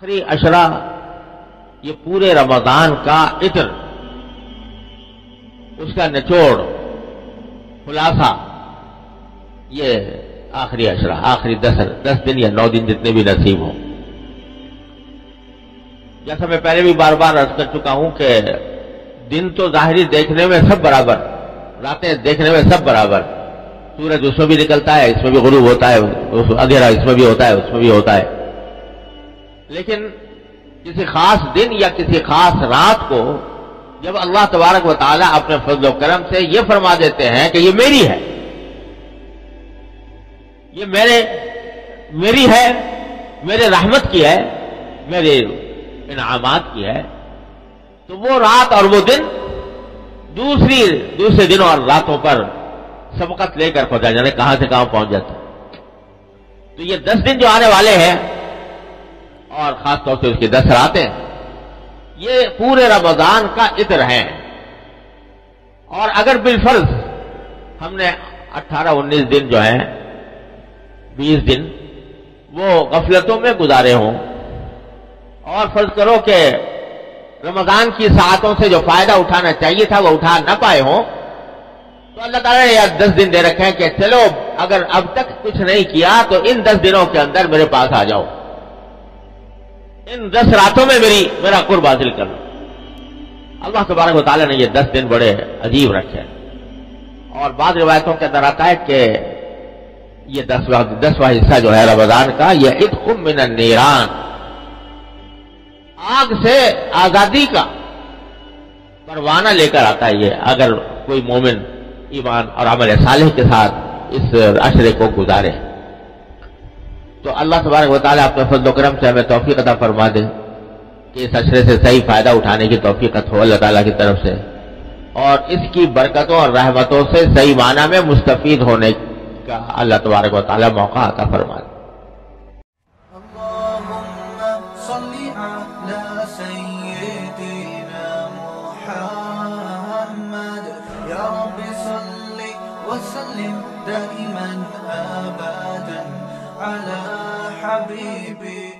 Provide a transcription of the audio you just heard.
आखिरी अशरा ये पूरे रमजान का इतर, उसका निचोड़, खुलासा, ये आखिरी अशरा, आखिरी 10 दिन या 9 दिन जितने भी नसीब हो। जैसा मैं पहले भी बार बार अर्ज कर चुका हूं कि दिन तो जाहिरी देखने में सब बराबर, रातें देखने में सब बराबर, सूरज उसमें भी निकलता है, इसमें भी गुरूब होता है, अंधेरा इसमें भी होता है, उसमें भी होता है, लेकिन किसी खास दिन या किसी खास रात को जब अल्लाह तबारक व तआला अपने फजल और करम से यह फरमा देते हैं कि ये मेरी है, ये मेरी है, मेरे रहमत की है, मेरे इनामात की है, तो वो रात और वो दिन दूसरे दिनों और रातों पर सबकत लेकर पहुंचा, जाने कहां से कहां पहुंच जाता। तो ये 10 दिन जो आने वाले हैं और खासतौर से उसकी 10 रातें, ये पूरे रमजान का इत्र है। और अगर बिलफर्ज हमने 18-19 दिन जो है, 20 दिन वो गफलतों में गुजारे हों, और फर्ज करो कि रमजान की सातों से जो फायदा उठाना चाहिए था वो उठा ना पाए हों, तो अल्लाह ताला ने यार 10 दिन दे रखे हैं कि चलो अगर अब तक कुछ नहीं किया तो इन 10 दिनों के अंदर मेरे पास आ जाओ, इन 10 रातों में मेरा कुर्ब हासिल कर लो। अल्लाह तबारक व तआला ने ये 10 दिन बड़े अजीब रखे हैं, और बाद रिवायतों के अंदर आता है कि ये 10वां हिस्सा जो है रमजान का, ये इद्खुम मिनन नीरान, आग से आजादी का परवाना लेकर आता है। ये अगर कोई मोमिन ईमान और अमल सालेह के साथ इस अशरे को गुजारे तो अल्लाह तबारक व तआला अपने फजल व करम से हमें तौफीक अता फरमा दे कि इस अशरे से सही फायदा उठाने की तौफीक अता हो अल्लाह ताला की तरफ से, और इसकी बरकतों और रहमतों से सही माना में मुस्तफीद होने का अल्लाह तबारक व तआला मौका अता फरमा दे। على حبيبي